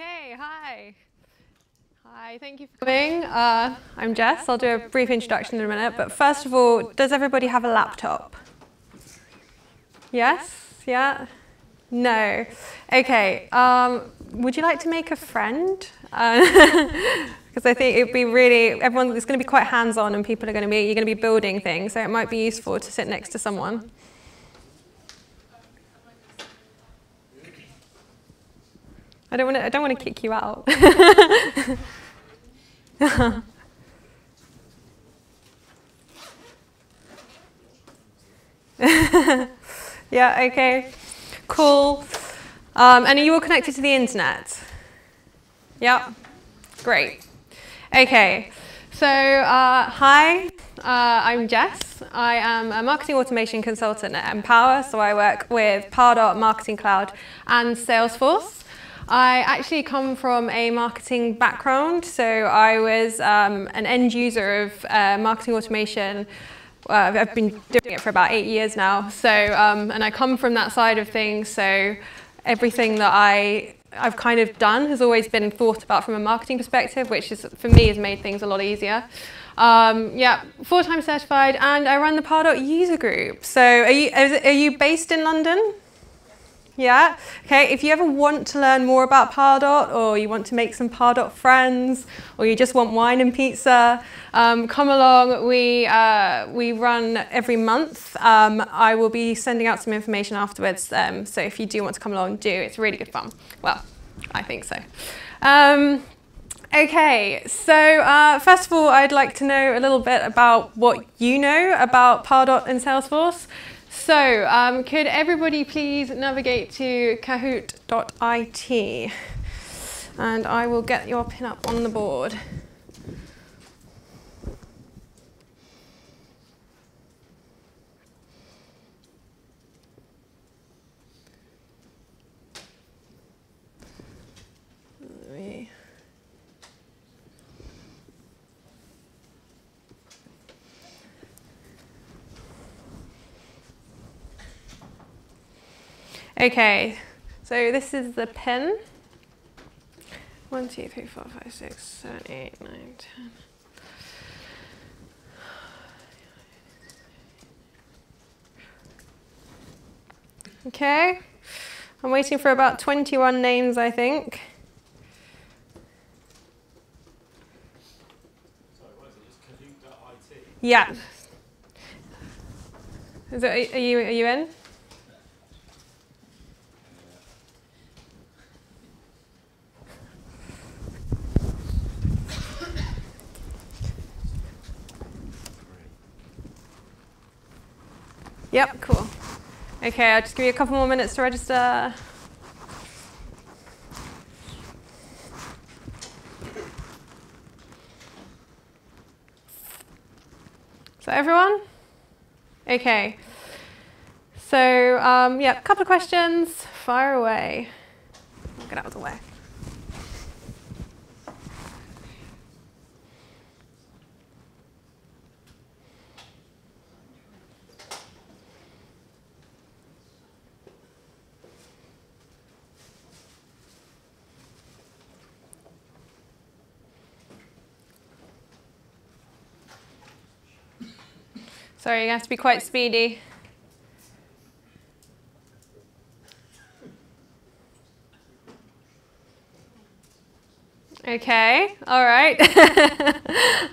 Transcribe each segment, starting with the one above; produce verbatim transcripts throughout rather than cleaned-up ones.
Hey, hi. Hi, thank you for coming. Uh, I'm Jess. I'll do a brief introduction in a minute. But first of all, does everybody have a laptop? Yes? Yeah? No. OK. Um, would you like to make a friend? Uh, Because I think it'd be really, everyone, it's going to be quite hands-on, and people are going to be, you're going to be building things, so it might be useful to sit next to someone. I don't want to, I don't want to kick you out. Yeah, okay, cool. Um, and are you all connected to the internet? Yeah, great. Okay, so uh, hi, uh, I'm Jess. I am a marketing automation consultant at Empower, so I work with Pardot Marketing Cloud and Salesforce. I actually come from a marketing background, so I was um, an end user of uh, marketing automation. Uh, I've been doing it for about eight years now, so um, and I come from that side of things, so everything that I I've kind of done has always been thought about from a marketing perspective, which is, for me, has made things a lot easier. Um, yeah, four-time certified, and I run the Pardot User Group. So are you, are you based in London? Yeah? Okay, if you ever want to learn more about Pardot, or you want to make some Pardot friends, or you just want wine and pizza, um, come along. We, uh, we run every month. Um, I will be sending out some information afterwards, um, so if you do want to come along, do. It's really good fun. Well, I think so. Um, okay, so uh, first of all, I'd like to know a little bit about what you know about Pardot and Salesforce. So, um, could everybody please navigate to kahoot dot I T, and I will get your pin up on the board. Let me... Okay, so this is the pin. One, two, three, four, five, six, seven, eight, nine, ten. Okay, I'm waiting for about twenty-one names, I think. Sorry, what is it? It's kahoot dot I T. Yeah. Is it, are you are you in? Yep, cool. Okay, I'll just give you a couple more minutes to register. Is that everyone? Okay. So, um, yeah, a couple of questions. Fire away. I'll get out of the way. Sorry, you have to be quite speedy. Okay, all right.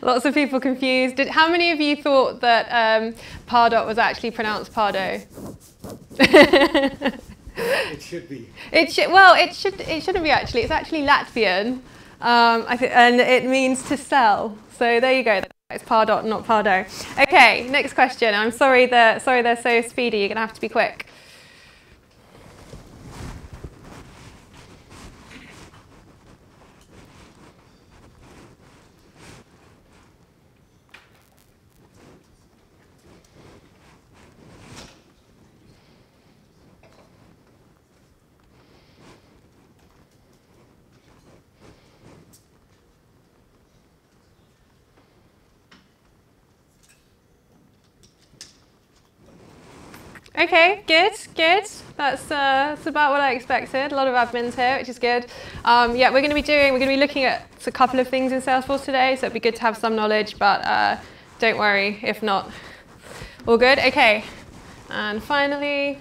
Lots of people confused. Did, how many of you thought that um, Pardot was actually pronounced Pardot? It should be. It should. Well, it should. It shouldn't be actually. It's actually Latvian, um, I th and it means to sell. So there you go. It's Pardot, not Pardot. Okay, next question. I'm sorry that sorry they're so speedy. You're gonna have to be quick. Okay, good, good. That's, uh, that's about what I expected. A lot of admins here, which is good. Um, yeah, we're going to be doing, we're going to be looking at a couple of things in Salesforce today, so it'd be good to have some knowledge, but uh, don't worry if not. All good? Okay. And finally,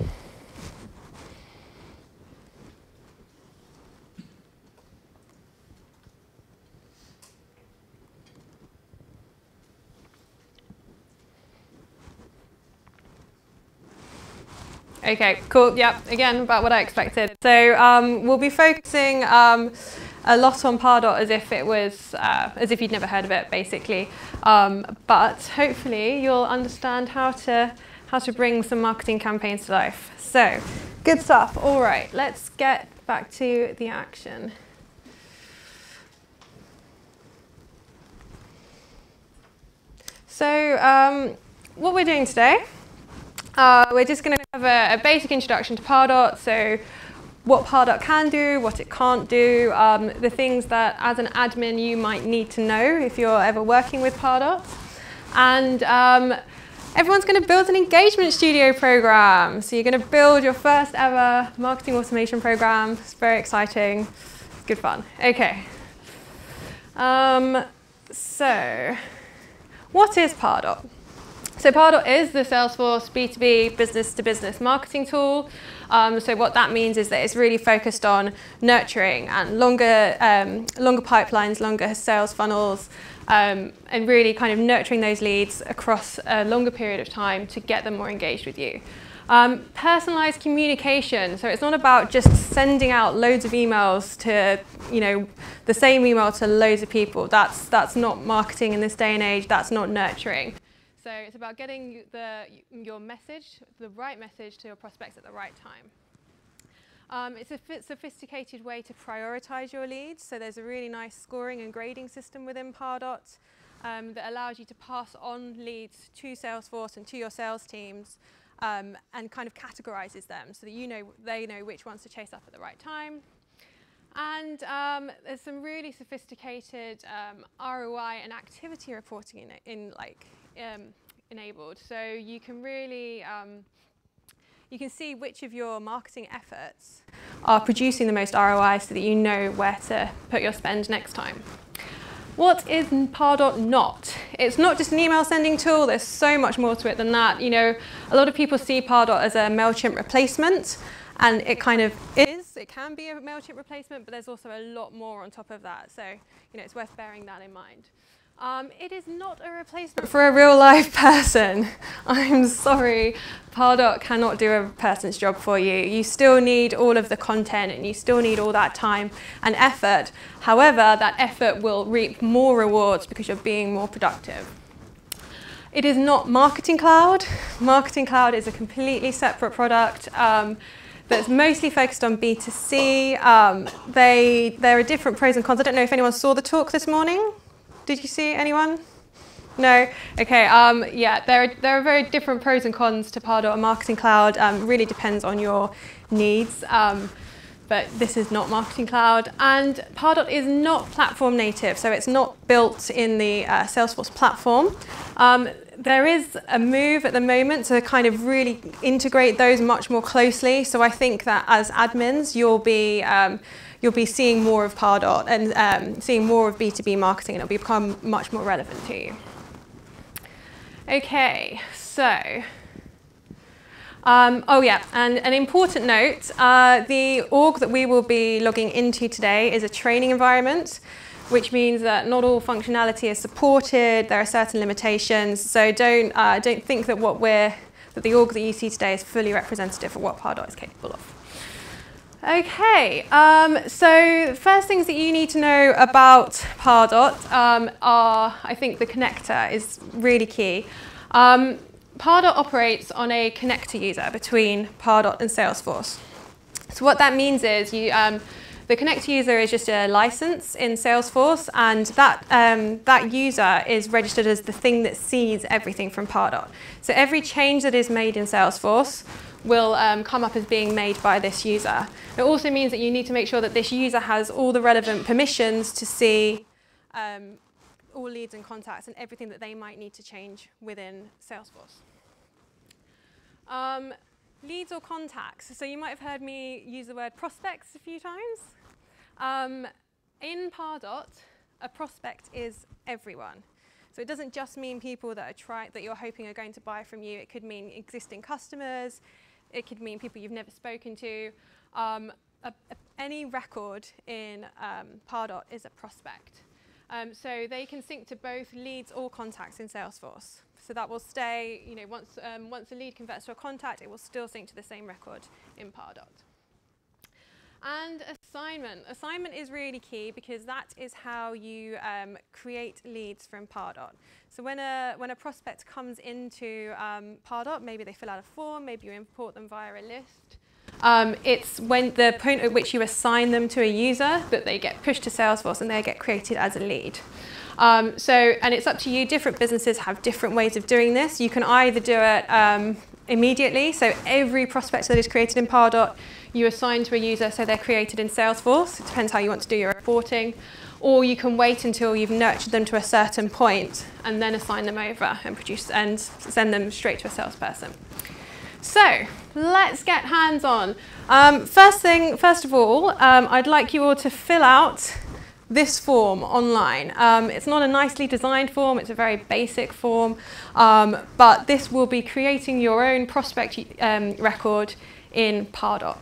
okay, cool. Yeah, again, about what I expected. So um, we'll be focusing um, a lot on Pardot as if it was, uh, as if you'd never heard of it, basically. Um, but hopefully you'll understand how to how to bring some marketing campaigns to life. So good stuff. All right, let's get back to the action. So um, what we're doing today. Uh, we're just going to have a, a basic introduction to Pardot, so what Pardot can do, what it can't do, um, the things that as an admin you might need to know if you're ever working with Pardot. And um, everyone's going to build an Engagement Studio program. So you're going to build your first ever marketing automation program. It's very exciting. It's good fun. Okay. Um, so what is Pardot? So Pardot is the Salesforce B two B business-to-business marketing tool. Um, so what that means is that it's really focused on nurturing and longer, um, longer pipelines, longer sales funnels, um, and really kind of nurturing those leads across a longer period of time to get them more engaged with you. Um, personalized communication. So it's not about just sending out loads of emails to, you know, the same email to loads of people. That's, that's not marketing in this day and age. That's not nurturing. So it's about getting the, your message, the right message to your prospects at the right time. Um, it's a sophisticated way to prioritize your leads. So there's a really nice scoring and grading system within Pardot um, that allows you to pass on leads to Salesforce and to your sales teams um, and kind of categorizes them so that you know, they know which ones to chase up at the right time. And um, there's some really sophisticated um, R O I and activity reporting in, in like, Um, enabled, so you can really um, you can see which of your marketing efforts are producing the most R O I, so that you know where to put your spend next time. What is Pardot not? It's not just an email sending tool. There's so much more to it than that. You know, a lot of people see Pardot as a MailChimp replacement, and it kind of is. It can be a MailChimp replacement, but there's also a lot more on top of that. So you know, it's worth bearing that in mind. Um, it is not a replacement for a real life person. I'm sorry, Pardot cannot do a person's job for you. You still need all of the content and you still need all that time and effort. However, that effort will reap more rewards because you're being more productive. It is not Marketing Cloud. Marketing Cloud is a completely separate product. Um, that's mostly focused on B two C. Um, they, there are different pros and cons. I don't know if anyone saw the talk this morning. Did you see anyone? No? OK, um, yeah, there are, there are very different pros and cons to Pardot and Marketing Cloud. Um, really depends on your needs. Um, but this is not Marketing Cloud. And Pardot is not platform native, so it's not built in the uh, Salesforce platform. Um, there is a move at the moment to kind of really integrate those much more closely. So I think that as admins, you'll be um, you'll be seeing more of Pardot and um, seeing more of B two B marketing, and it'll become much more relevant to you. Okay, so, um, oh yeah, and an important note, uh, the org that we will be logging into today is a training environment, which means that not all functionality is supported. There are certain limitations, so don't, uh, don't think that what we're, that the org that you see today is fully representative of what Pardot is capable of. Okay, um, so first things that you need to know about Pardot um, are, I think the connector is really key. Um, Pardot operates on a connector user between Pardot and Salesforce. So what that means is you, um, the connector user is just a license in Salesforce, and that, um, that user is registered as the thing that sees everything from Pardot. So every change that is made in Salesforce will um, come up as being made by this user. It also means that you need to make sure that this user has all the relevant permissions to see um, all leads and contacts and everything that they might need to change within Salesforce. Um, leads or contacts. So you might have heard me use the word prospects a few times. Um, in Pardot, a prospect is everyone. So it doesn't just mean people that, are try that you're hoping are going to buy from you. It could mean existing customers. It could mean people you've never spoken to. Um, a, a, any record in um, Pardot is a prospect. Um, so they can sync to both leads or contacts in Salesforce. So that will stay, you know, once, um, once a lead converts to a contact, it will still sync to the same record in Pardot. And assignment. Assignment is really key because that is how you um, create leads from Pardot. So when a, when a prospect comes into um, Pardot, maybe they fill out a form, maybe you import them via a list. Um, it's when the point at which you assign them to a user that they get pushed to Salesforce and they get created as a lead. Um, so, and it's up to you. Different businesses have different ways of doing this. You can either do it um, immediately. So every prospect that is created in Pardot, you assign to a user, so they're created in Salesforce. It depends how you want to do your reporting. Or you can wait until you've nurtured them to a certain point and then assign them over and produce and send them straight to a salesperson. So let's get hands-on. Um, first thing, first of all, um, I'd like you all to fill out this form online. Um, it's not a nicely designed form, it's a very basic form, um, but this will be creating your own prospect um, record in Pardot.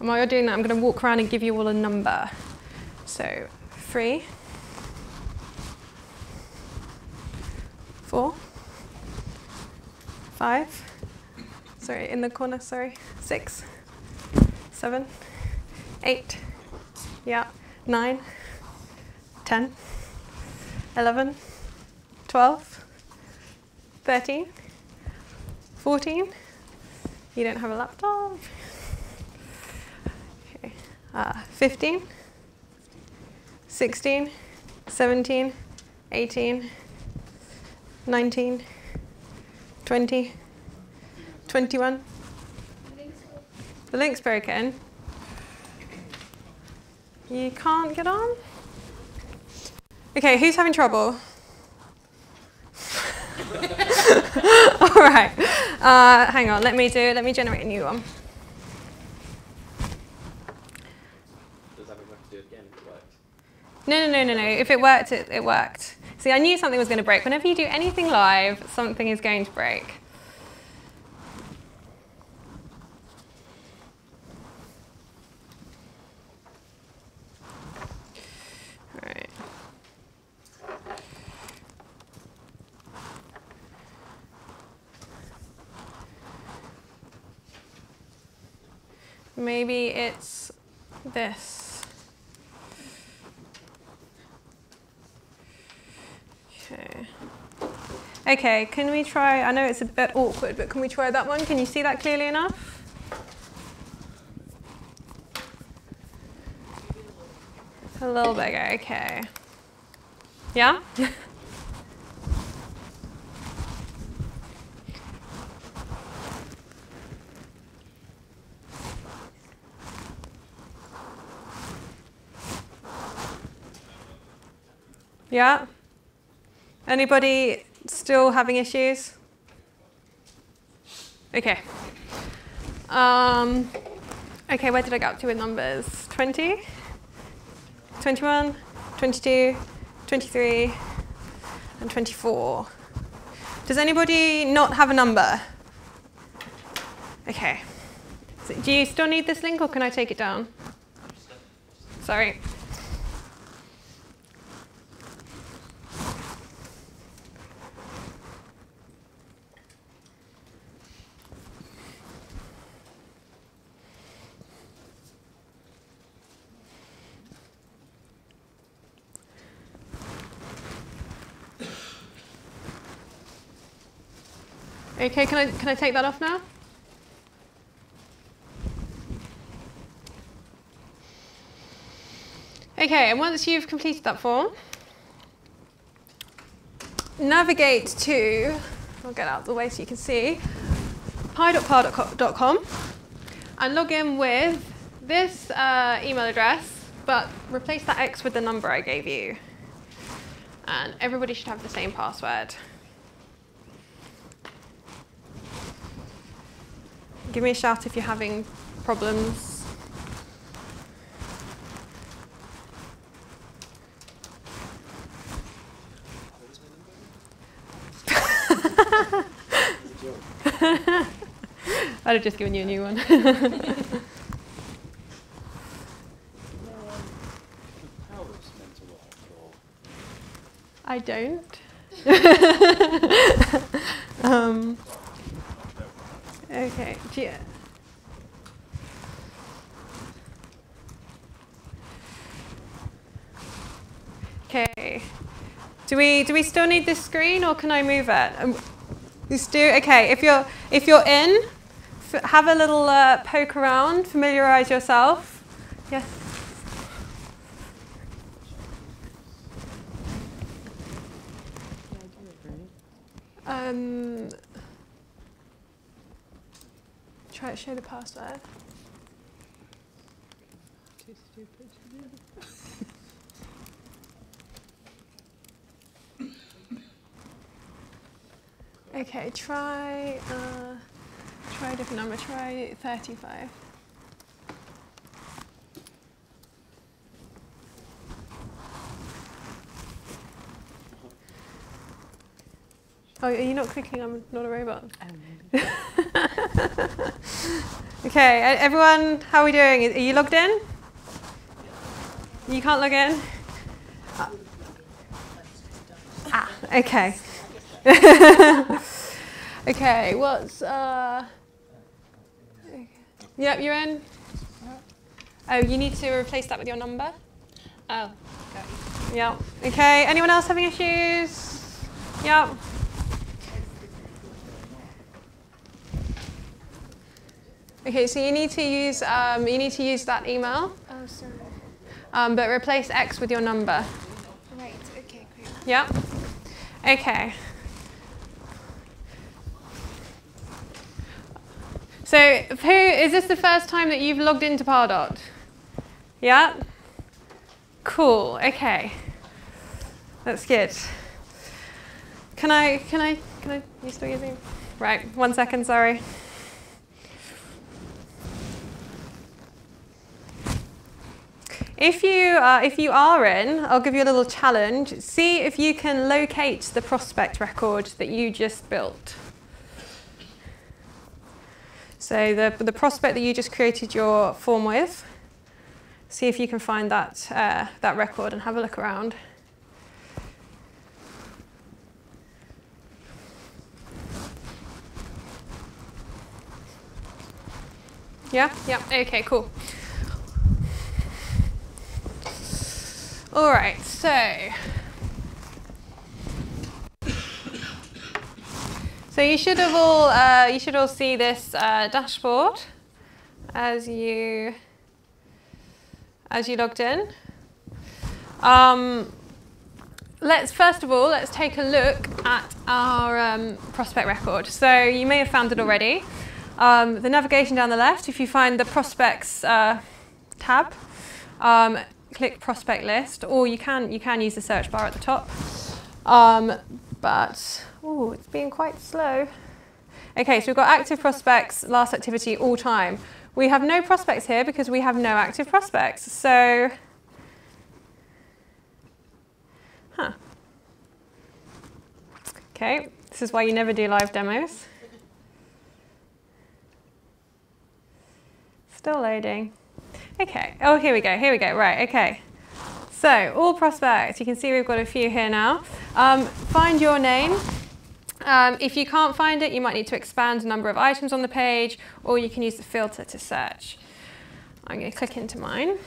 And while you're doing that, I'm going to walk around and give you all a number. So three, four, five, sorry, in the corner, sorry, six, seven, eight, yeah, nine, ten, eleven, twelve, thirteen, fourteen. You don't have a laptop. Uh, fifteen, sixteen, seventeen, eighteen, nineteen, twenty, twenty-one. The link's broken. You can't get on? Okay, who's having trouble? All right. Uh, hang on, let me do, let me generate a new one. No, no, no, no, no. If it worked, it, it worked. See, I knew something was going to break. Whenever you do anything live, something is going to break. All right. Maybe it's this. Okay, can we try, I know it's a bit awkward, but can we try that one? Can you see that clearly enough? A little bigger, okay. Yeah? Yeah? Anybody still having issues? Okay. Um, okay, where did I get up to with numbers? twenty, twenty-one, twenty-two, twenty-three, and twenty-four. Does anybody not have a number? Okay. So do you still need this link or can I take it down? Sorry. Okay, can I, can I take that off now? Okay, and once you've completed that form, navigate to, I'll get out of the way so you can see, pi dot par dot com, and log in with this uh, email address, but replace that X with the number I gave you. And everybody should have the same password. Give me a shout if you're having problems. I'd have just given you a new one. I don't. um, okay. Yeah. Okay. Do we do we still need this screen, or can I move it? Um, Let's do. Okay. If you're if you're in, f have a little uh, poke around, familiarise yourself. Yes. Um, try to show the password. Too stupid to do. Okay, try uh, try a different number. Try thirty-five. Oh, are you not clicking? I'm not a robot. Um. Okay, everyone, how are we doing? Are you logged in? You can't log in? Oh. Ah, okay. Okay, what's... Uh, okay. Yep, you're in. Oh, you need to replace that with your number. Oh, got you. Yeah. Okay, anyone else having issues? Yep. Okay, so you need to use um, you need to use that email. Oh, sorry. Um, but replace X with your number. Right. Okay. Great. Yeah. Okay. So, who is this the first time that you've logged into Pardot? Yeah. Cool. Okay. That's good. Can I? Can I? Can I? You still using? Right. One second. Sorry. If you, uh, if you are in, I'll give you a little challenge. See if you can locate the prospect record that you just built. So the, the prospect that you just created your form with, see if you can find that, uh, that record and have a look around. Yeah? Yeah, okay, cool. All right, so so you should have all uh, you should all see this uh, dashboard as you as you logged in. Um, let's first of all let's take a look at our um, prospect record. So you may have found it already. Um, the navigation down the left, if you find the prospects uh, tab. Um, Click prospect list, or you can you can use the search bar at the top. Um, but oh, it's being quite slow. Okay, so we've got active prospects, last activity, all time. We have no prospects here because we have no active prospects. So, huh? Okay, this is why you never do live demos. Still loading. Okay, oh, here we go, here we go, right, okay. So, all prospects, you can see we've got a few here now. Um, find your name. Um, if you can't find it, you might need to expand the number of items on the page, or you can use the filter to search. I'm going to click into mine.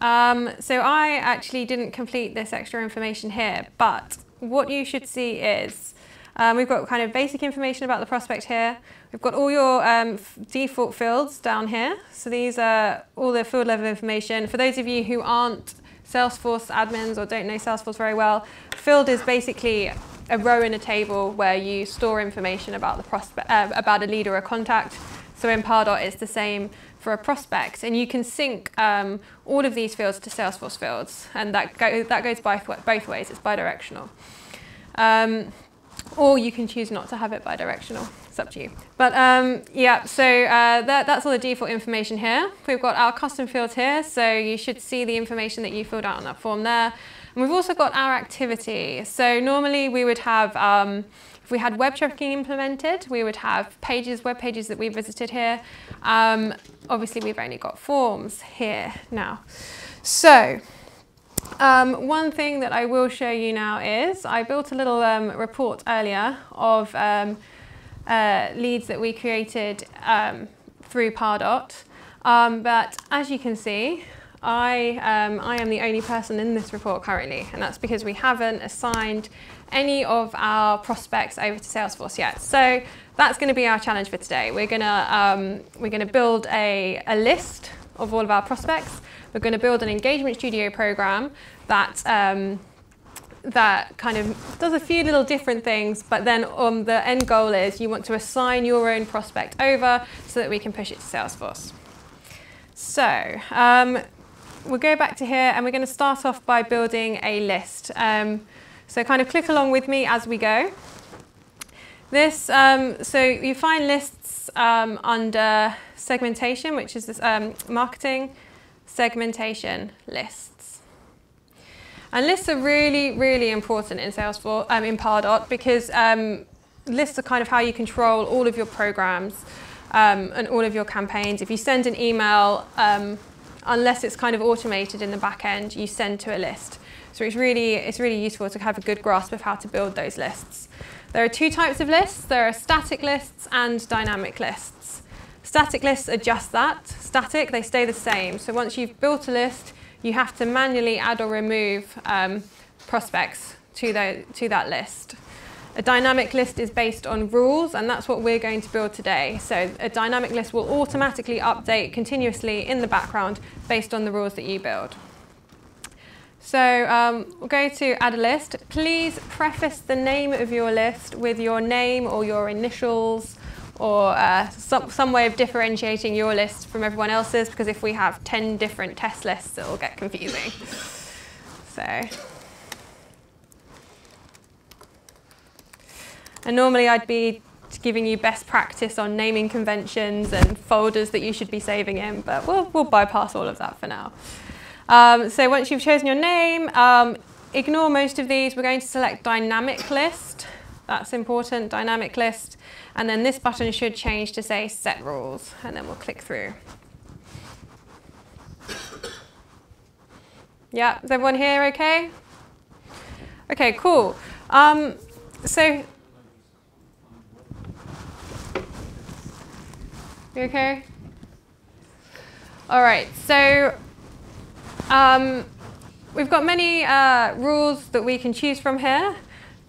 Um, so I actually didn't complete this extra information here, but what you should see is Um, we've got kind of basic information about the prospect here. We've got all your um, default fields down here. So these are all the field level information. For those of you who aren't Salesforce admins or don't know Salesforce very well, field is basically a row in a table where you store information about the prospect, uh, about a lead or a contact. So in Pardot, it's the same for a prospect, and you can sync um, all of these fields to Salesforce fields, and that go, that goes both both ways. It's bidirectional, um, or you can choose not to have it bidirectional. It's up to you. But um, yeah, so uh, that, that's all the default information here. We've got our custom fields here, so you should see the information that you filled out on that form there. And we've also got our activity. So normally we would have, um, if we had web tracking implemented, we would have pages, web pages that we visited here. Um, obviously we've only got forms here now. So um, one thing that I will show you now is I built a little um, report earlier of um, uh, leads that we created um, through Pardot. Um, but as you can see, I, um, I am the only person in this report currently, and that's because we haven't assigned any of our prospects over to Salesforce yet. So that's going to be our challenge for today. We're going to um, we're going to build a, a list of all of our prospects. We're going to build an Engagement Studio program that um, that kind of does a few little different things, but then um, the end goal is you want to assign your own prospect over so that we can push it to Salesforce. So. Um, We'll go back to here, and we're going to start off by building a list. Um, so kind of click along with me as we go. This, um, so you find lists um, under segmentation, which is this um, marketing segmentation lists. And lists are really, really important in Salesforce, um, in Pardot, because um, lists are kind of how you control all of your programs um, and all of your campaigns. If you send an email, um, unless it's kind of automated in the back end, you send to a list. So it's really, it's really useful to have a good grasp of how to build those lists. There are two types of lists. There are static lists and dynamic lists. Static lists are just that, static, they stay the same. So once you've built a list, you have to manually add or remove um, prospects to, the, to that list. A dynamic list is based on rules, and that's what we're going to build today. So a dynamic list will automatically update continuously in the background based on the rules that you build. So um, we'll go to add a list. Please preface the name of your list with your name or your initials or uh, some, some way of differentiating your list from everyone else's, because if we have ten different test lists, it'll get confusing. So. And normally I'd be giving you best practice on naming conventions and folders that you should be saving in, but we'll, we'll bypass all of that for now. Um, so once you've chosen your name, um, ignore most of these. We're going to select dynamic list. That's important, dynamic list. And then this button should change to say set rules, and then we'll click through. Yeah, is everyone here okay? Okay, cool. Um, so. You okay? All right, so um, we've got many uh, rules that we can choose from here.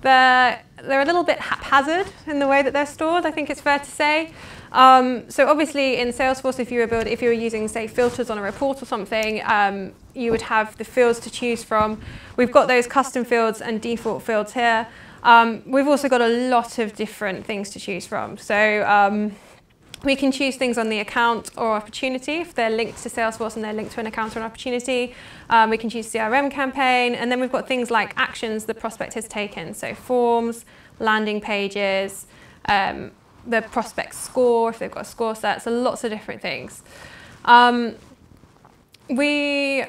They're, they're a little bit haphazard in the way that they're stored, I think it's fair to say. Um, so obviously in Salesforce, if you were build, if you were using, say, filters on a report or something, um, you would have the fields to choose from. We've got those custom fields and default fields here. Um, we've also got a lot of different things to choose from. So. Um, We can choose things on the account or opportunity if they're linked to Salesforce and they're linked to an account or an opportunity. Um, we can choose C R M campaign, and then we've got things like actions the prospect has taken. So forms, landing pages, um, the prospect score, if they've got a score set, so lots of different things. Um, we,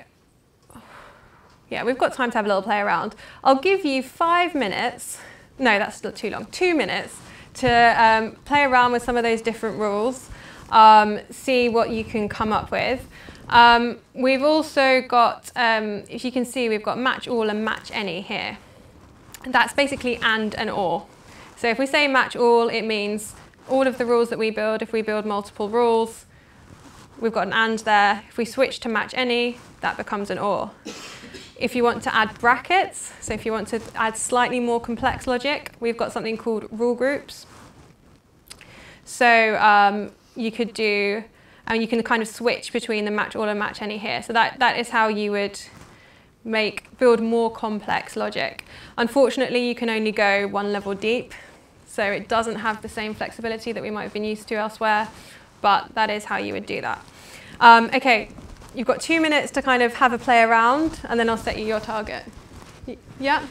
yeah, we've got time to have a little play around. I'll give you five minutes. No, that's still too long, two minutes. to um, play around with some of those different rules, um, see what you can come up with. Um, we've also got, um, if you can see, we've got match all and match any here. That's basically and and or. So if we say match all, it means all of the rules that we build. If we build multiple rules, we've got an and there. If we switch to match any, that becomes an or. If you want to add brackets, so if you want to add slightly more complex logic, we've got something called rule groups. So um, you could do, and you can kind of switch between the match all and match any here. So that, that is how you would make, build more complex logic. Unfortunately, you can only go one level deep. So it doesn't have the same flexibility that we might have been used to elsewhere, but that is how you would do that. Um, okay, you've got two minutes to kind of have a play around, and then I'll set you your target. Y yeah?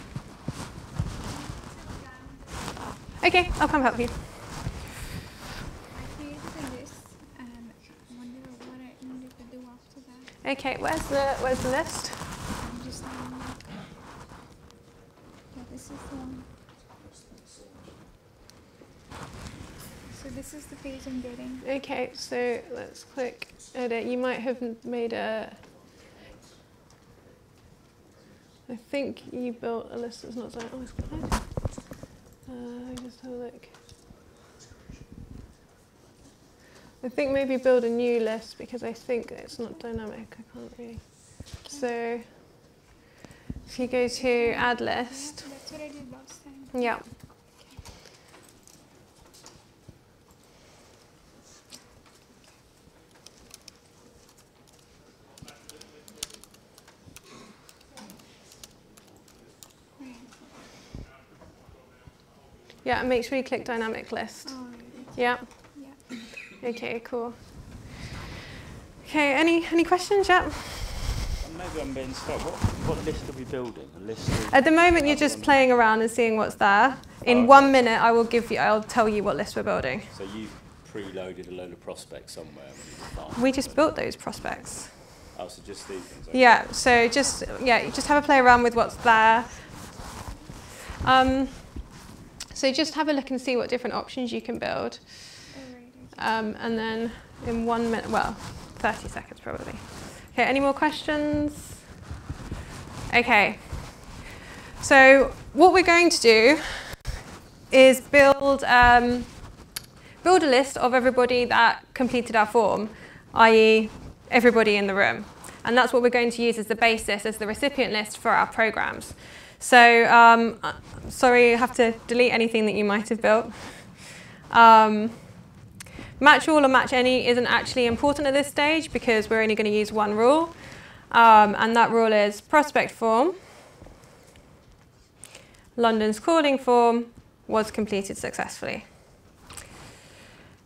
Okay, I'll come help you. Okay, where's the, where's the list? So this is the page I'm getting. Okay, so let's click edit. You might have made a... I think you built a list that's not so... Oh, it's good. Uh, just have a look. I think maybe build a new list because I think it's not dynamic. I can't really. Okay. So if you go to add list. Yeah, that's what I did last time. Yeah. Yeah, and make sure you click dynamic list. Oh, yeah. yeah. Okay, cool. Okay, any any questions? Yeah. Maybe I'm being stuck. What, what list are we building? A list of At the moment, you're just playing around and seeing what's there. In oh, okay. one minute, I will give you. I'll tell you what list we're building. So you've preloaded a load of prospects somewhere. When you we just built those prospects. Oh, so just these things. Okay. Yeah. So just yeah, just have a play around with what's there. Um. So just have a look and see what different options you can build. Um, and then in one minute, well, thirty seconds probably. Okay, any more questions? Okay. So what we're going to do is build, um, build a list of everybody that completed our form, that is everybody in the room. And that's what we're going to use as the basis, as the recipient list for our programs. So, um, sorry, you have to delete anything that you might have built. Um, match all or match any isn't actually important at this stage because we're only going to use one rule. Um, and that rule is prospect form, London's Calling form was completed successfully.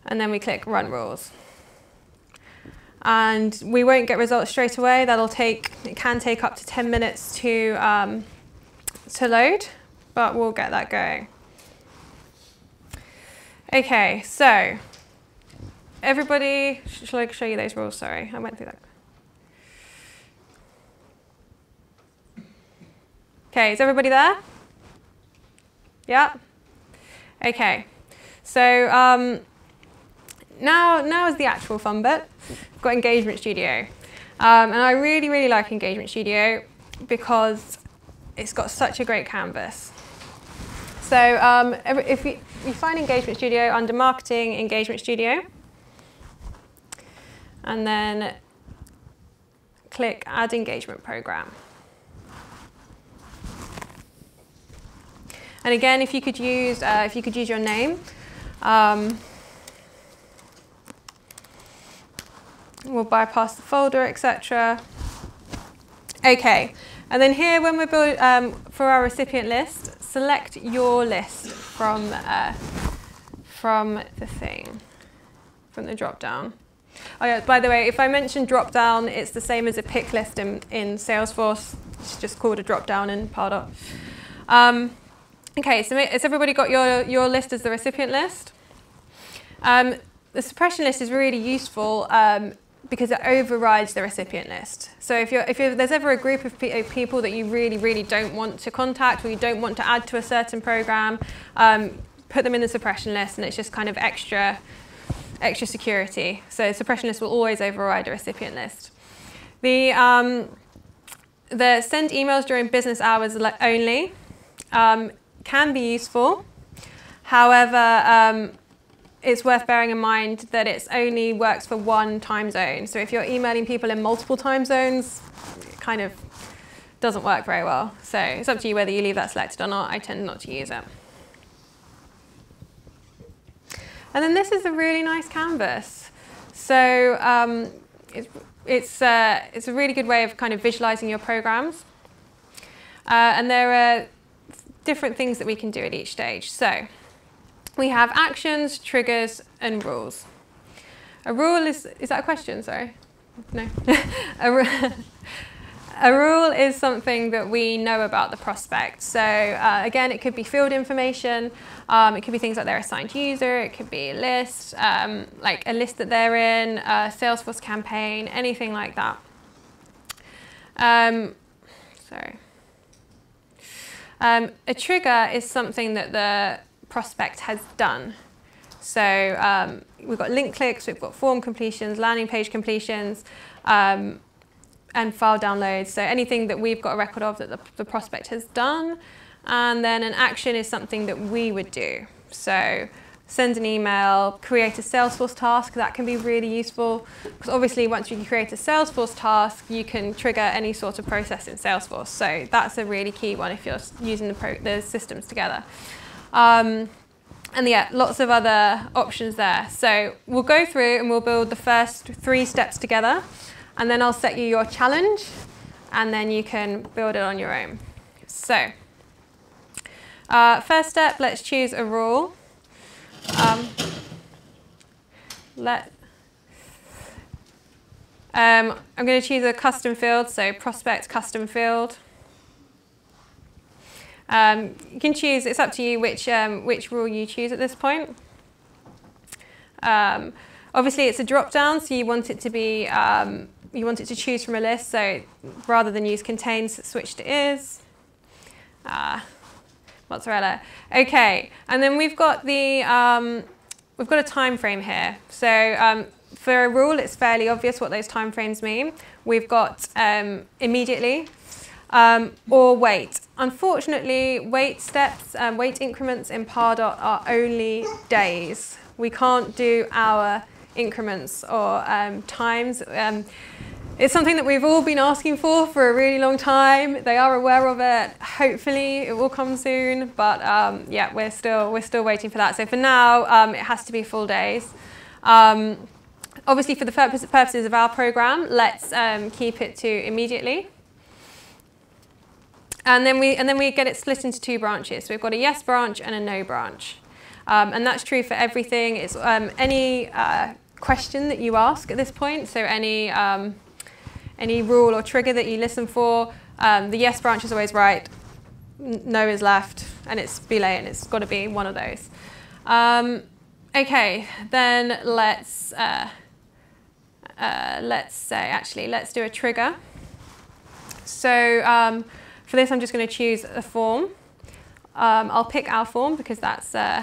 And then we click run rules. And we won't get results straight away. That'll take, it can take up to ten minutes to, um, to load, but we'll get that going. Okay, so everybody, shall I show you those rules? Sorry, I went through that. Okay, is everybody there? Yeah? Okay, so um, now, now is the actual fun bit. We've got Engagement Studio. Um, and I really, really like Engagement Studio because it's got such a great canvas. So um, if you, you find Engagement Studio under Marketing, Engagement Studio, and then click Add Engagement Program. And again, if you could use uh, if you could use your name, um, we'll bypass the folder, et cetera. Okay. And then here, when we're build, um, for our recipient list, select your list from uh, from the thing, from the drop down. Oh yeah, by the way, if I mention drop down, it's the same as a pick list in, in Salesforce. It's just called a drop down in Pardot. Um, okay, so has everybody got your your list as the recipient list? Um, the suppression list is really useful. Um, because it overrides the recipient list. So if, you're, if you're, there's ever a group of, pe of people that you really, really don't want to contact or you don't want to add to a certain program, um, put them in the suppression list and it's just kind of extra, extra security. So the suppression list will always override a recipient list. The, um, the send emails during business hours only um, can be useful. However, um, it's worth bearing in mind that it only works for one time zone. So if you're emailing people in multiple time zones, it kind of doesn't work very well. So it's up to you whether you leave that selected or not. I tend not to use it. And then this is a really nice canvas. So um, it's, it's, uh, it's a really good way of kind of visualizing your programs. Uh, and there are different things that we can do at each stage. So we have actions, triggers, and rules. A rule is, is that a question? Sorry. No. a, ru a rule is something that we know about the prospect. So uh, again, it could be field information. Um, it could be things like their assigned user. It could be a list, um, like a list that they're in, a Salesforce campaign, anything like that. Um, sorry. Um, a trigger is something that the prospect has done. So um, we've got link clicks, we've got form completions, landing page completions, um, and file downloads. So anything that we've got a record of that the, the prospect has done. And then an action is something that we would do. So send an email, create a Salesforce task. That can be really useful, because obviously once you create a Salesforce task, you can trigger any sort of process in Salesforce. So that's a really key one if you're using the, pro the systems together. Um, And yeah, lots of other options there. So we'll go through and we'll build the first three steps together. And then I'll set you your challenge. And then you can build it on your own. So uh, first step, let's choose a rule. Um, let, um, I'm going to choose a custom field, so prospect custom field. Um, you can choose, it's up to you which, um, which rule you choose at this point. Um, obviously it's a drop down, so you want it to be, um, you want it to choose from a list, so rather than use contains, switch to is. Uh, mozzarella. Okay, and then we've got the, um, we've got a time frame here. So um, for a rule, it's fairly obvious what those time frames mean. We've got um, immediately. Um, or wait. Unfortunately, wait steps, um, wait increments in Pardot are only days. We can't do hour increments or um, times. Um, it's something that we've all been asking for for a really long time. They are aware of it. Hopefully, it will come soon. But um, yeah, we're still we're still waiting for that. So for now, um, it has to be full days. Um, obviously, for the purpose, purposes of our program, let's um, keep it to immediately. And then, we, and then we get it split into two branches. We've got a yes branch and a no branch. Um, and that's true for everything. It's um, any uh, question that you ask at this point, so any, um, any rule or trigger that you listen for, um, the yes branch is always right, no is left, and it's belay, and it's got to be one of those. Um, OK, then let's, uh, uh, let's say, actually, let's do a trigger. So. Um, For this, I'm just going to choose a form. Um, I'll pick our form because that's uh,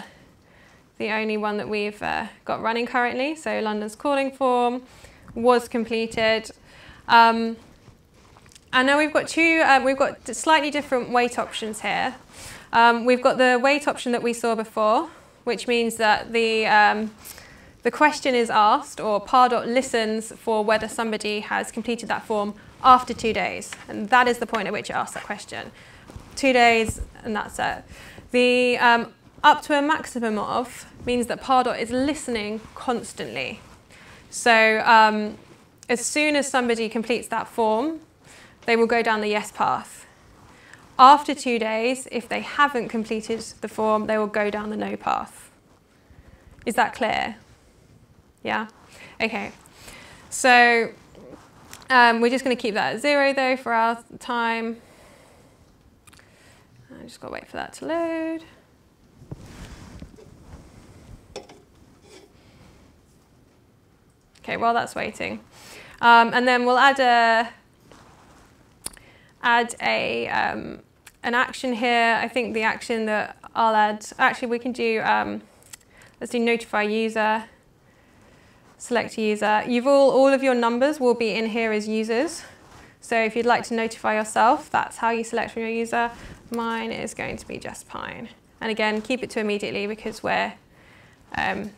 the only one that we've uh, got running currently. So London's Calling form was completed. Um, and now we've got two, uh, we've got slightly different weight options here. Um, we've got the weight option that we saw before, which means that the, um, the question is asked, or Pardot listens for whether somebody has completed that form after two days, and that is the point at which it asks that question. Two days, and that's it. The um, up to a maximum of means that Pardot is listening constantly. So um, as soon as somebody completes that form, they will go down the yes path. After two days, if they haven't completed the form, they will go down the no path. Is that clear? Yeah? Okay. So. Um, we're just going to keep that at zero, though, for our time. I just got to wait for that to load. OK, while that's waiting. Um, and then we'll add a, add a, um, an action here. I think the action that I'll add, actually, we can do, um, let's do notify user. Select a user. You've all, all of your numbers will be in here as users. So if you'd like to notify yourself, that's how you select from your user. Mine is going to be Jess Pyne. And again, keep it to immediately because we're um,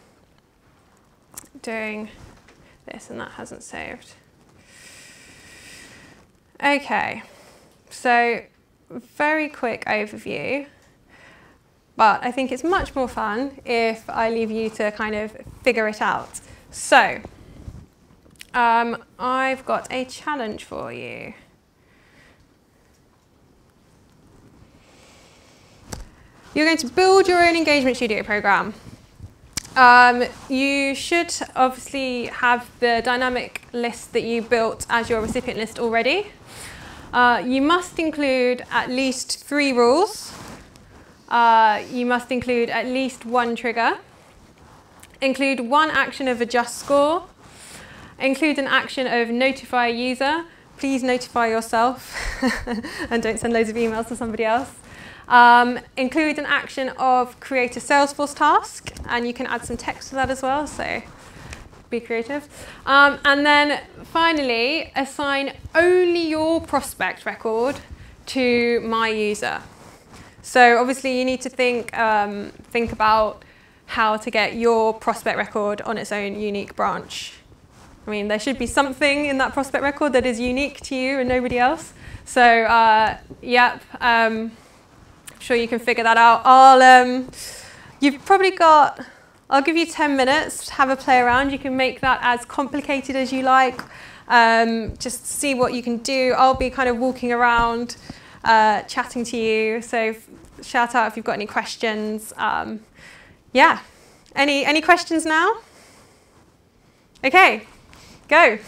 doing this, and that hasn't saved. OK. So very quick overview, but I think it's much more fun if I leave you to kind of figure it out. So um, I've got a challenge for you. You're going to build your own Engagement Studio program. Um, you should obviously have the dynamic list that you built as your recipient list already. Uh, you must include at least three rules. Uh, you must include at least one trigger. Include one action of adjust score. Include an action of notify user. Please notify yourself and don't send loads of emails to somebody else. Um, include an action of create a Salesforce task, and you can add some text to that as well, so be creative. Um, and then finally, assign only your prospect record to my user. So obviously you need to think, um, think about how to get your prospect record on its own unique branch. I mean, there should be something in that prospect record that is unique to you and nobody else. So uh, yep. Um, sure you can figure that out. I'll, um, you've probably got, I'll give you ten minutes to have a play around. You can make that as complicated as you like. Um, just see what you can do. I'll be kind of walking around, uh, chatting to you. So shout out if you've got any questions. Um, yeah, any, any questions now? Okay, go.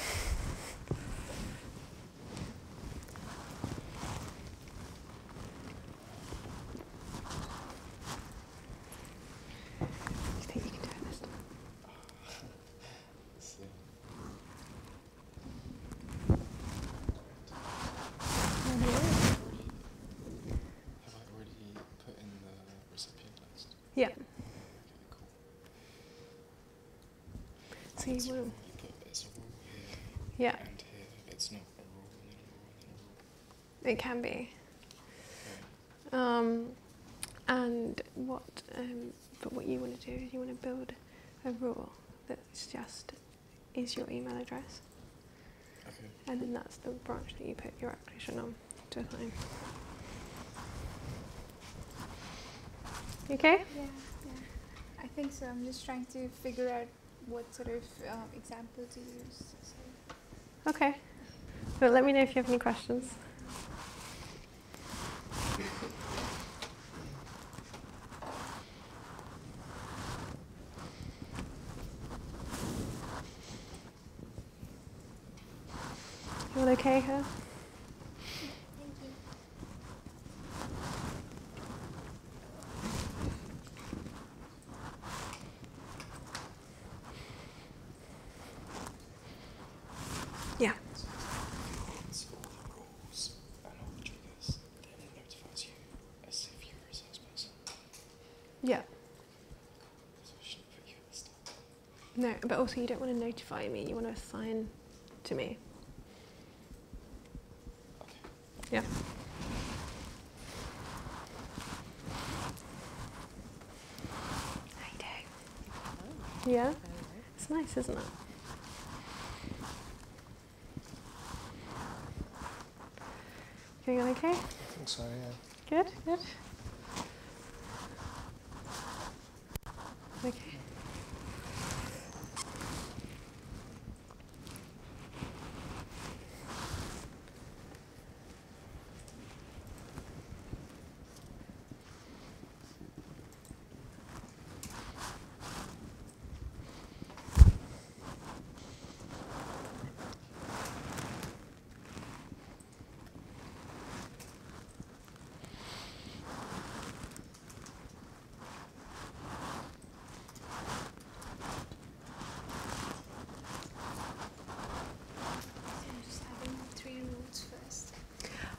Yeah. Okay, cool. So you will. Yeah. And here, it's not a rule, and a rule, and a rule. It can be. Okay. Um, and what? Um, but what you want to do is you want to build a rule that's just is your email address. Okay. And then that's the branch that you put your application on to a time. Okay? Yeah, yeah, I think so. I'm just trying to figure out what sort of uh, example to use. So. Okay. Well, let me know if you have any questions. You all okay here? No, but also you don't want to notify me, you want to assign to me. Okay. Yeah. How you doing? Yeah? It's nice, isn't it? Going on okay? I think so, yeah. Good, good. Okay.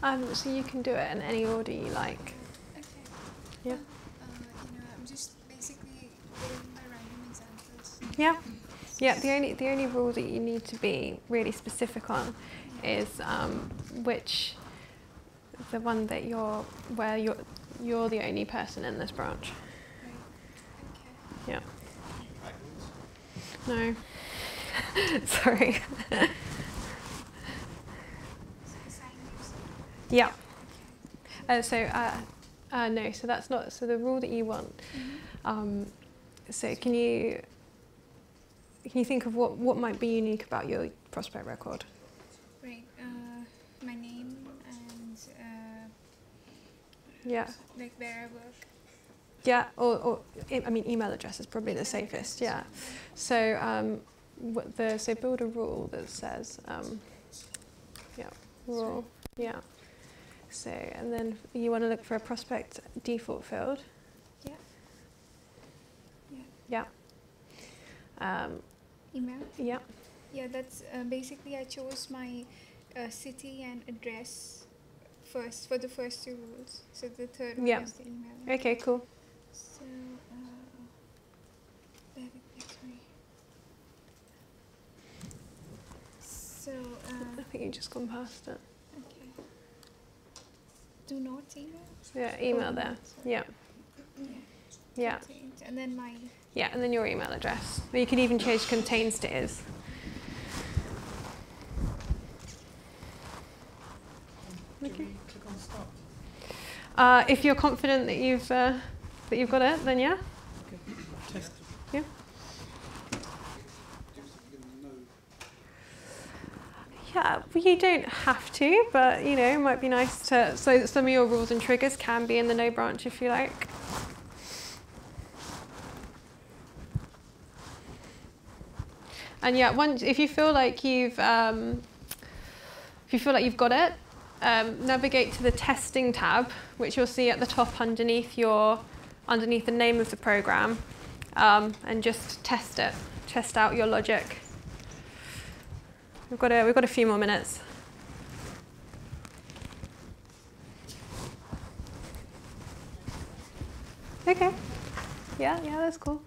Um, so you can do it in any order you like. Okay. Yeah. Um, uh, you know, I'm just basically doing my random examples. Yeah. Yeah. The only the only rule that you need to be really specific on is um, which the one that you're where you're you're the only person in this branch. Right. Okay. Yeah. No. Sorry. Yeah. Uh, so uh, uh, no, so that's not so the rule that you want. Mm-hmm. um, so can you can you think of what what might be unique about your prospect record? Right, uh, my name and uh, yeah, like where I work. Yeah, or, or I mean, email address is probably the safest. Yeah, so um, what the so build a rule that says um, yeah rule yeah. So and then you want to look for a prospect default field. Yeah. Yeah. Yeah. Um, email. Yeah. Yeah, that's uh, basically I chose my uh, city and address first for the first two rules. So the third one yeah. is the email. Okay, cool. So, uh, that is me. So, uh, I think you just gone past it. Okay. Do not email? Yeah, email oh, there. Sorry. Yeah. Yeah. yeah. And then my. Yeah, and then your email address. But you can even change contains to is. Okay. Do we click on stop? Uh, if you're confident that you've. Uh, That you've got it, then yeah? Test. Yeah. Yeah, well, you don't have to, but you know, it might be nice to. So, some of your rules and triggers can be in the no branch if you like. And yeah, once if you feel like you've, um, if you feel like you've got it, um, navigate to the testing tab, which you'll see at the top underneath your. underneath the name of the program, um, and just test it, test out your logic. We've got a, we've got a few more minutes. Okay. Yeah, yeah, that's cool.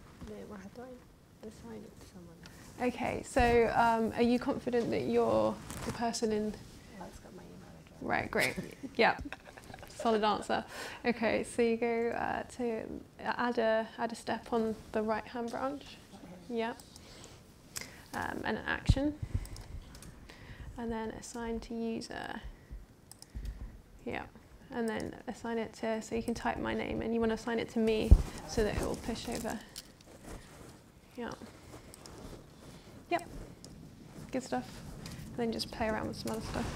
Okay, so um, are you confident that you're the person in? That's got my email address. Right, great. Yeah. Solid answer. Okay, so you go uh, to add a add a step on the right hand branch. Yeah. Um, and an action. And then assign to user. Yeah. And then assign it to, so you can type my name and you want to assign it to me so that it will push over. Yeah. Yep. Good stuff. And then just play around with some other stuff.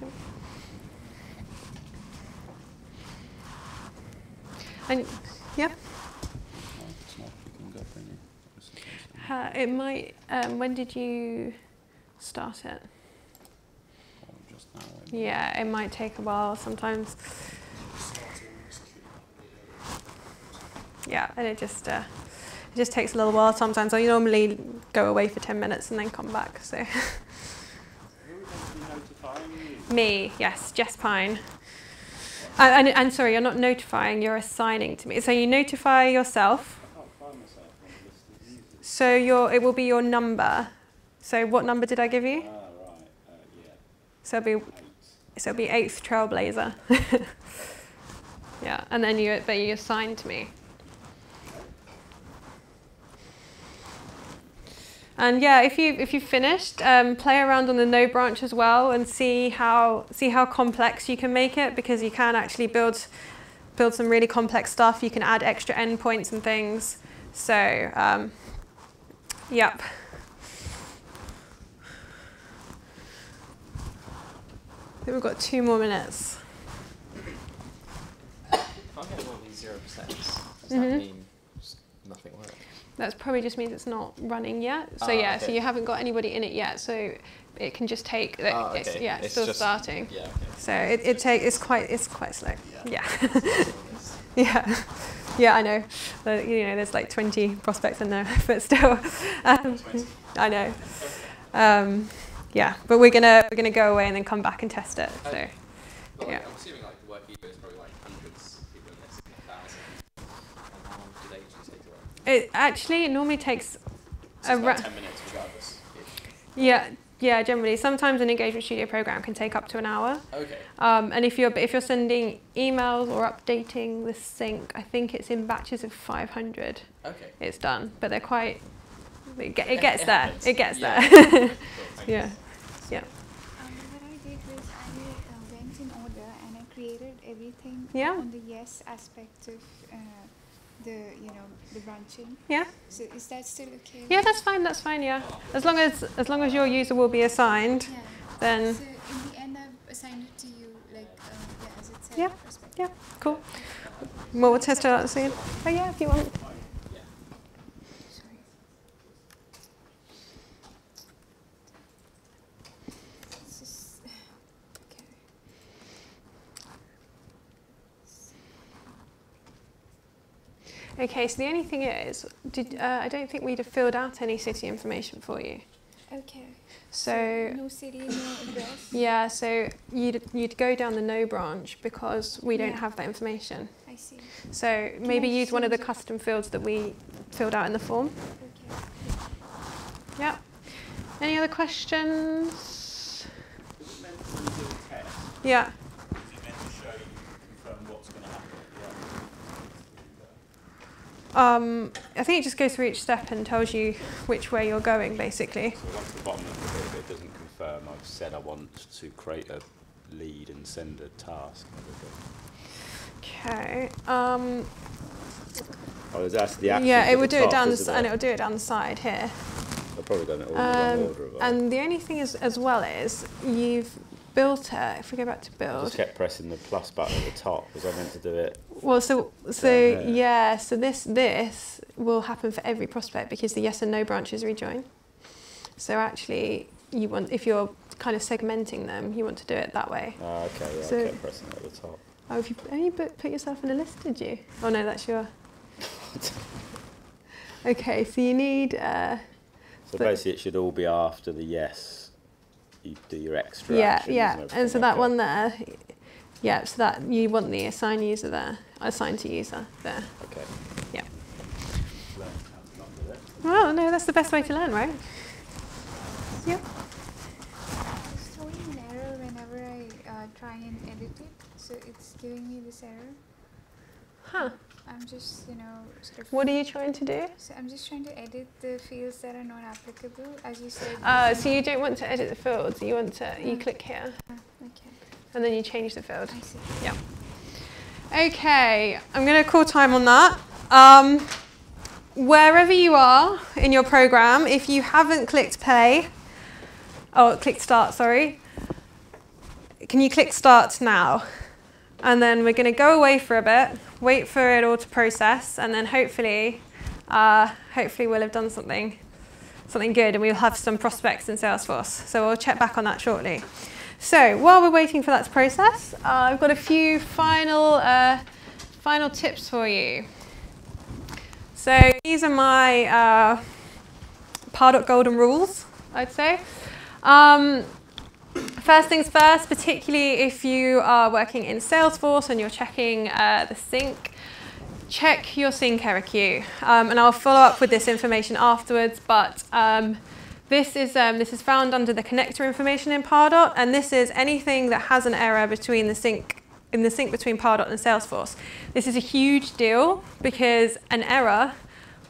Yep. And yeah, uh, it might. Um, when did you start it? Just now. Yeah, it might take a while sometimes. Yeah, and it just uh, it just takes a little while sometimes. I normally go away for ten minutes and then come back. So. Who is notifying you? Me, yes, Jess Pyne. Uh, and, and sorry, you're not notifying, you're assigning to me. So you notify yourself. I can't find myself on the list of users. So your, it will be your number. So what number did I give you? Ah, right. Uh, yeah. So it'll be, so it'll be eighth Trailblazer. Yeah, and then you, but you assign to me. And yeah, if you if you've finished, um, play around on the no branch as well and see how see how complex you can make it, because you can actually build build some really complex stuff. You can add extra endpoints and things. So um, yep. I think we've got two more minutes. If I get more than zero percent, does that mm-hmm. mean just nothing works? That probably just means it's not running yet. So ah, yeah, okay. So you haven't got anybody in it yet. So it can just take. Ah, okay. It's, yeah, it's, it's still just, starting. Yeah, okay. So it it take it's quite it's quite slow. Yeah. Yeah. yeah. Yeah, I know. But, you know, there's like twenty prospects in there, but still, um, I know. Um, yeah, but we're gonna we're gonna go away and then come back and test it. So okay. Well, yeah. I'm assuming like the work you do is probably like hundreds of people, less than a thousand. How long do they usually take to work? It actually it normally takes so around ten minutes regardless. Yeah, yeah. Generally, sometimes an Engagement Studio program can take up to an hour. Okay. Um, and if you're if you're sending emails or updating the sync, I think it's in batches of five hundred. Okay. It's done, but they're quite. It, get, it gets there. It gets yeah. there. Cool. Yeah, yeah. Um, what I did was I uh, went in order and I created everything yeah. on the yes aspect of uh, the, you know, the branching. Yeah. So is that still okay? Yeah, that's fine. That's fine. Yeah, as long as as long as your user will be assigned, yeah. then. So in the end, I've assigned it to you, like um, yeah, as it said. Yeah. Yeah. Cool. Well, we'll test it out and see. Oh yeah, if you want. Okay, so the only thing is, did, uh, I don't think we'd have filled out any city information for you. Okay. So, so no city, no address? Yeah, so you'd, you'd go down the no branch because we yeah. don't have that information. I see. So Can maybe I use one of the custom fields that we filled out in the form. Okay. Yep. Any other questions? Is it meant to do a test? Yeah. Um, I think it just goes through each step and tells you which way you're going, basically. So at the bottom of the bit, it doesn't confirm. I've said I want to create a lead and send a task. Okay. Um, oh, that's the action. Yeah, it will do it down, the, and it will do it down the side here. I've probably done it all um, in the wrong order. And the only thing is, as well, is you've built it. If we go back to build, I just kept pressing the plus button at the top. Was I meant to do it? Well, so so yeah. yeah. So this this will happen for every prospect because the yes and no branches rejoin. So actually, you want if you're kind of segmenting them, you want to do it that way. Ah, okay. Yeah, so, I kept pressing it at the top. Oh, if you only put yourself in a list, did you? Oh no, that's your. Okay, so you need. Uh, so basically, it should all be after the yes. You do your extra yeah actions yeah and, and so that okay. one there yeah so that you want the assign user there assign to user there okay yeah well no that's the best way to learn right yeah it's throwing an error whenever I uh, try and edit it so it's giving me this error huh I'm just, you know... Sort of what are you trying to do? So I'm just trying to edit the fields that are not applicable, as you said. Uh, so you don't want to edit the fields, you want to... You mm. click here. Uh, okay. And then you change the field. I see. Yeah. Okay, I'm going to call time on that. Um, wherever you are in your program, if you haven't clicked play... Oh, clicked start, sorry. Can you click start now? And then we're going to go away for a bit, wait for it all to process, and then hopefully, uh, hopefully we'll have done something, something good, and we'll have some prospects in Salesforce. So we'll check back on that shortly. So while we're waiting for that to process, uh, I've got a few final, uh, final tips for you. So these are my uh, Pardot golden rules, I'd say. Um, First things first, particularly if you are working in Salesforce and you're checking uh, the sync, check your sync R Q. Um, and I'll follow up with this information afterwards, but um, this, is, um, this is found under the connector information in Pardot, and this is anything that has an error between the sync, in the sync between Pardot and Salesforce. This is a huge deal because an error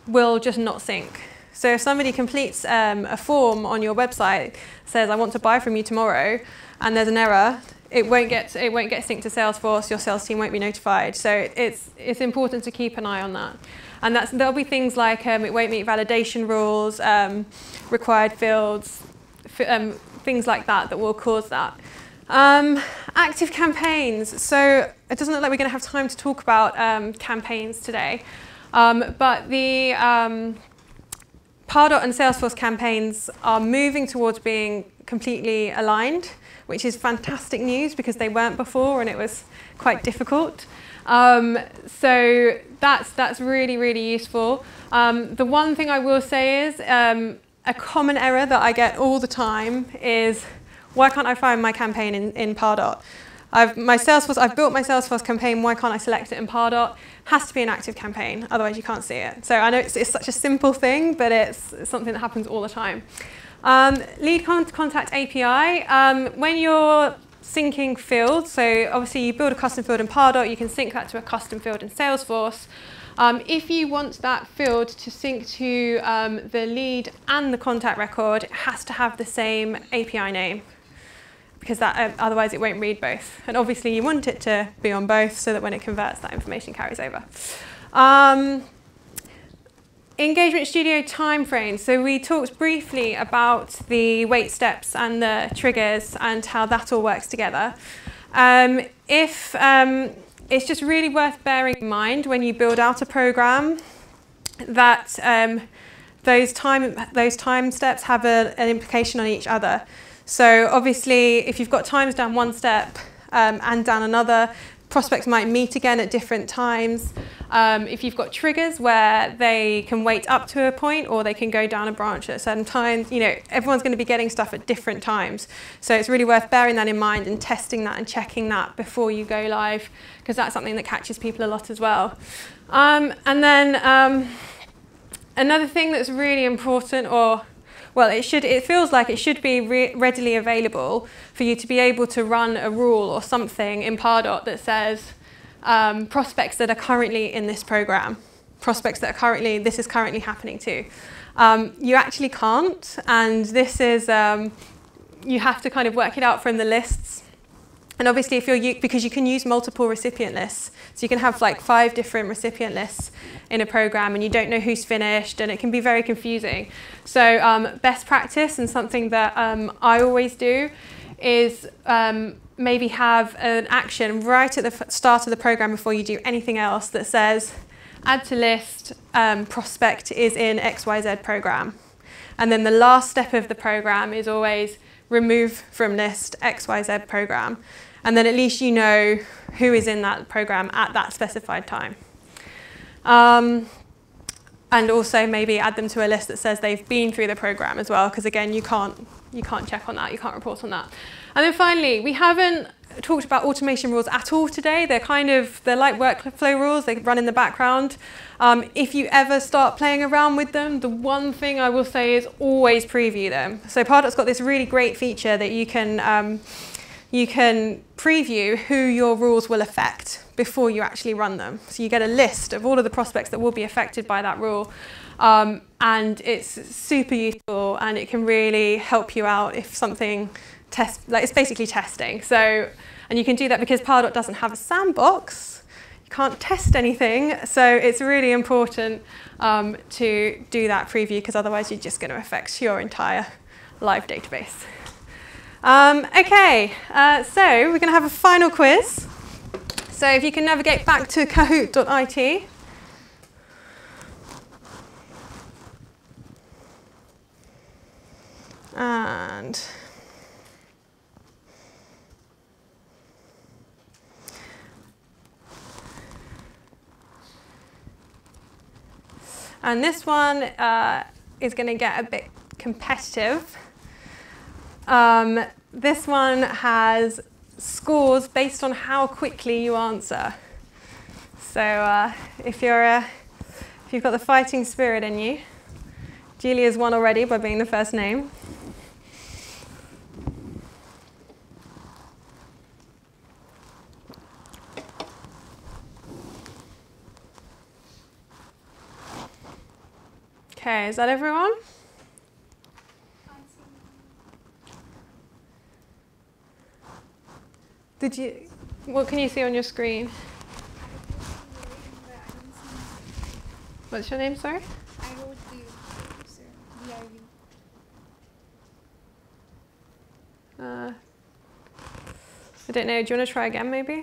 will just not sync. So if somebody completes um, a form on your website, says, I want to buy from you tomorrow, and there's an error, it won't get, it won't get synced to Salesforce, your sales team won't be notified. So it's, it's important to keep an eye on that. And that's, there'll be things like um, it won't meet validation rules, um, required fields, um, things like that that will cause that. Um, active campaigns. So it doesn't look like we're going to have time to talk about um, campaigns today, um, but the... Um, Pardot and Salesforce campaigns are moving towards being completely aligned, which is fantastic news because they weren't before and it was quite difficult. Um, so that's, that's really, really useful. Um, the one thing I will say is um, a common error that I get all the time is, why can't I find my campaign in, in Pardot? I've, my Salesforce, I've built my Salesforce campaign, why can't I select it in Pardot? Has to be an active campaign, otherwise you can't see it. So I know it's, it's such a simple thing, but it's, it's something that happens all the time. Um, lead con contact A P I, um, when you're syncing fields, so obviously you build a custom field in Pardot, you can sync that to a custom field in Salesforce. Um, if you want that field to sync to um, the lead and the contact record, it has to have the same A P I name. because that, uh, otherwise it won't read both. And obviously you want it to be on both so that when it converts, that information carries over. Um, Engagement Studio timeframe. So we talked briefly about the wait steps and the triggers and how that all works together. Um, if um, it's just really worth bearing in mind when you build out a program that um, those time those time steps have a, an implication on each other. So obviously, if you've got times down one step um, and down another, prospects might meet again at different times. Um, if you've got triggers where they can wait up to a point or they can go down a branch at certain times, you know, everyone's going to be getting stuff at different times. So it's really worth bearing that in mind and testing that and checking that before you go live, because that's something that catches people a lot as well. Um, and then um, another thing that's really important, or well, it should, it feels like it should be re readily available for you to be able to run a rule or something in Pardot that says um, prospects that are currently in this program, prospects that are currently, this is currently happening to. Um, you actually can't, and this is, um, you have to kind of work it out from the lists. And obviously, if you're, because you can use multiple recipient lists, so you can have like five different recipient lists in a program, and you don't know who's finished, and it can be very confusing. So um, best practice, and something that um, I always do, is um, maybe have an action right at the start of the program before you do anything else that says, add to list, um, prospect is in X Y Z program. And then the last step of the program is always remove from list X Y Z program. And then at least you know who is in that program at that specified time. Um, and also maybe add them to a list that says they've been through the program as well, because again, you can't, you can't check on that, you can't report on that. And then finally, we haven't talked about automation rules at all today. They're kind of, they're like workflow rules, they run in the background. Um, if you ever start playing around with them, the one thing I will say is always preview them. So Pardot's got this really great feature that you can, um, you can preview who your rules will affect before you actually run them. So you get a list of all of the prospects that will be affected by that rule. Um, and it's super useful, and it can really help you out if something test, like it's basically testing. So, and you can do that because Pardot doesn't have a sandbox. You can't test anything. So it's really important um, to do that preview, because otherwise you're just going to affect your entire live database. Um, okay, uh, so we're going to have a final quiz. So if you can navigate back to kahoot dot I T. And And this one uh, is going to get a bit competitive. Um, this one has scores based on how quickly you answer. So uh, if, you're a, if you've got the fighting spirit in you, Julia's won already by being the first name. Okay, is that everyone? Did you? What can you see on your screen? What's your name, sorry? I wrote the user, D I V. Uh, I don't know. Do you want to try again, maybe? Yeah.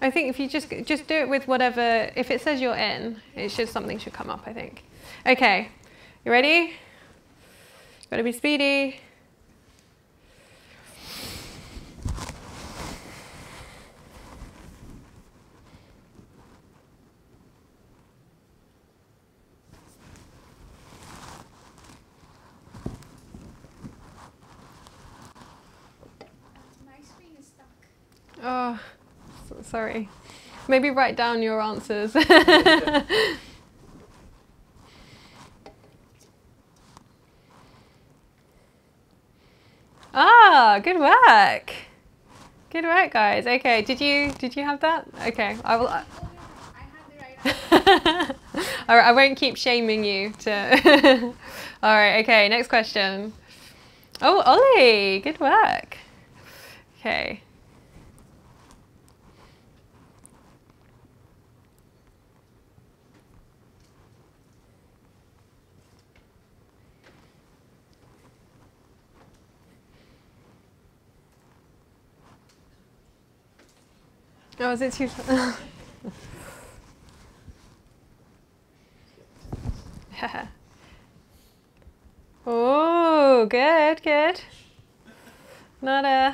I think if you just just do it with whatever, if it says you're in, it should, something should come up, I think. Okay, you ready? Gotta be speedy. My screen is stuck. Oh. Sorry. Maybe write down your answers. Ah, good work. Good work, guys. Okay, did you did you have that? Okay, I will. I All right, I won't keep shaming you. To All right. Okay, next question. Oh, Ollie, good work. Okay. Oh, is it too? Oh, good, good. Not uh,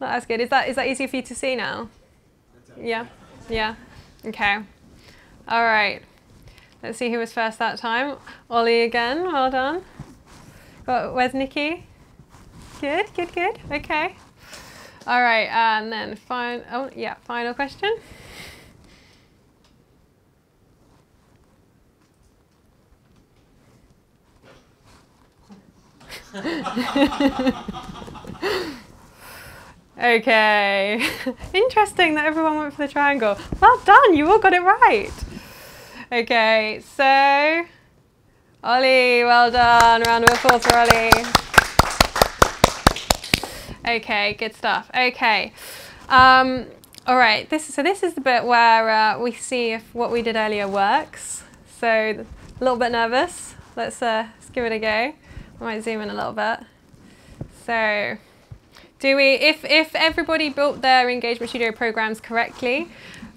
not as good. Is that is that easier for you to see now? Yeah, yeah. Okay. All right. Let's see who was first that time. Ollie again. Well done. Got, where's Nikki? Good, good, good. Okay. All right, and then fine. Oh, yeah, final question. Okay. Interesting that everyone went for the triangle. Well done, you all got it right. Okay, so Ollie, well done. Round of applause for Ollie. Okay, good stuff. Okay, um, all right. This so this is the bit where uh, we see if what we did earlier works. So a little bit nervous. Let's uh, let's give it a go. I might zoom in a little bit. So, do we? If if everybody built their Engagement Studio programs correctly,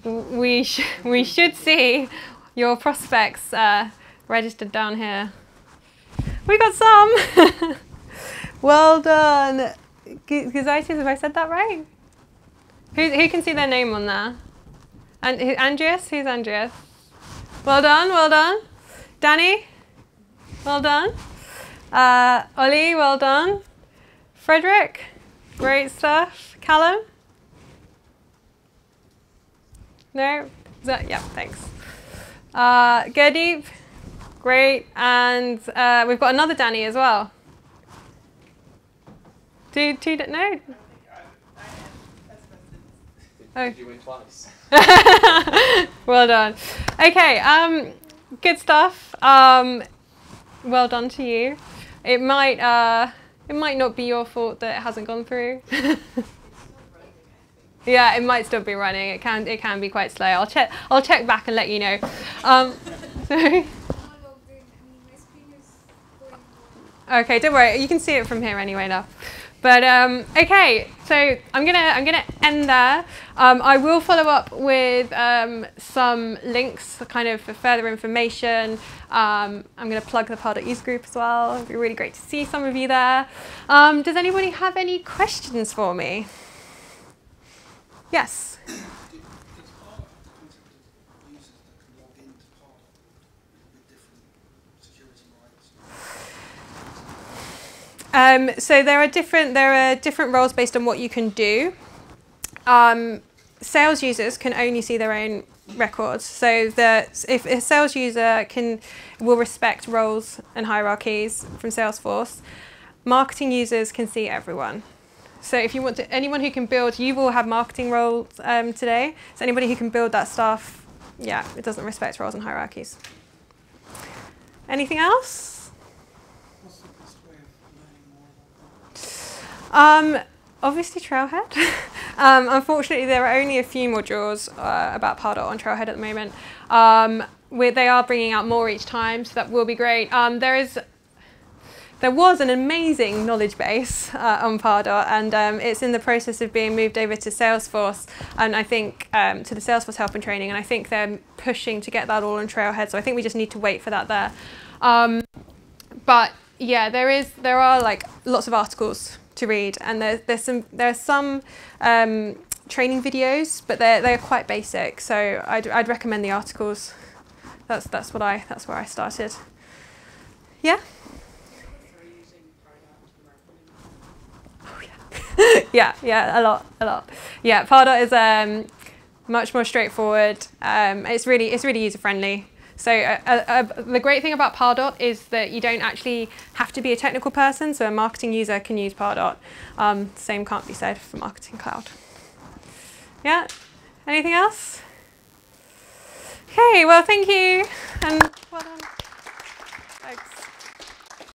we sh we should see your prospects uh, registered down here. We got some. Well done. Gazaitis, have I said that right? Who, who can see their name on there? And who, Andreas? Who's Andreas? Well done, well done. Danny? Well done. Uh, Ollie, well done. Frederick? Great stuff. Callum? No? Is that, yeah, thanks. Uh, Gurdeep? Great. And uh, we've got another Danny as well. Do two don't know? Oh. You win twice. Well done. Okay, um, good stuff. Um, well done to you. It might uh, it might not be your fault that it hasn't gone through. Yeah, it might still be running. It can it can be quite slow. I'll check I'll check back and let you know. Um, sorry. Okay, don't worry. You can see it from here anyway now. But um, okay, so I'm gonna I'm gonna end there. Um, I will follow up with um, some links, kind of for further information. Um, I'm gonna plug the Pardot User Group as well. It'd be really great to see some of you there. Um, does anybody have any questions for me? Yes. Um, so there are different there are different roles based on what you can do. Um, sales users can only see their own records. So the if a sales user can will respect roles and hierarchies from Salesforce, marketing users can see everyone. So if you want to, anyone who can build, you will have marketing roles um, today. So anybody who can build that stuff, yeah, it doesn't respect roles and hierarchies. Anything else? Um, obviously Trailhead. um, unfortunately, there are only a few modules uh, about Pardot on Trailhead at the moment. Um, they are bringing out more each time, so that will be great. Um, there is, there was an amazing knowledge base uh, on Pardot, and um, it's in the process of being moved over to Salesforce, and I think um, to the Salesforce help and training, and I think they're pushing to get that all on Trailhead. So I think we just need to wait for that there. Um, but yeah, there is, there are like lots of articles to read, and there, there's some there's some um, training videos, but they're they're quite basic. So I'd I'd recommend the articles. That's that's what I that's where I started. Yeah. Oh yeah. yeah yeah a lot a lot yeah. Pardot is um much more straightforward. Um, it's really it's really user friendly. So uh, uh, the great thing about Pardot is that you don't actually have to be a technical person. So a marketing user can use Pardot. Um, same can't be said for Marketing Cloud. Yeah. Anything else? Okay. Well, thank you. And well done. Thanks.